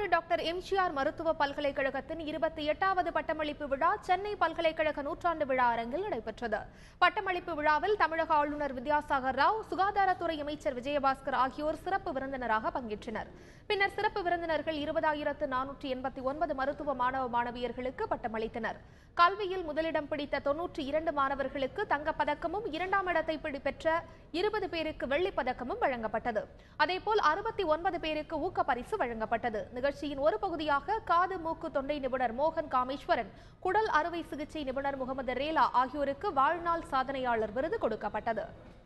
Tamil Nadu doctor MGR மருத்துவ பல்கலைக்கழகத்தின் 28வது பட்டமளிப்பு விழா சென்னை பல்கலைக்கழக நூற்றாண்டு விழா அரங்கில் நடைபெற்றது. பட்டமளிப்பு விழாவில் தமிழக ஆளுநர் வித்யாசாகர் ராவ், சுகாதாரத்துறை அமைச்சர் விஜயபாஸ்கர் ஆகியோர் சிறப்பு விருந்தினராக பங்கேற்றனர். பின்னர் சிறப்பு விருந்தினர்கள் 20,489 மருத்துவ மாணவ மாணவியர்களுக்கு பட்டமளித்தனர். கல்வியில் முதலிடம் பிடித்த 92 மாணவர்களுக்கு தங்கப்பதக்கமும், இரண்டாம் இடத்தை பெற்ற 20 பேருக்கு வெள்ளிப்பதக்கமும் வழங்கப்பட்டது. அதேபோல் 69 பேருக்கு ஊக்கப்பரிசு வழங்கப்பட்டது. நிகழ்ச்சியின் ஒரு பகுதியாக காது மூக்கு தொண்டை நிபுணர் மோகன் காமேஸ்வரன், குடல் அறுவை சிகிச்சை நிபுணர் முகமது ரேலா ஆகியோருக்கு வாழ்நாள் சாதனையாளர் விருது கொடுக்கப்பட்டது.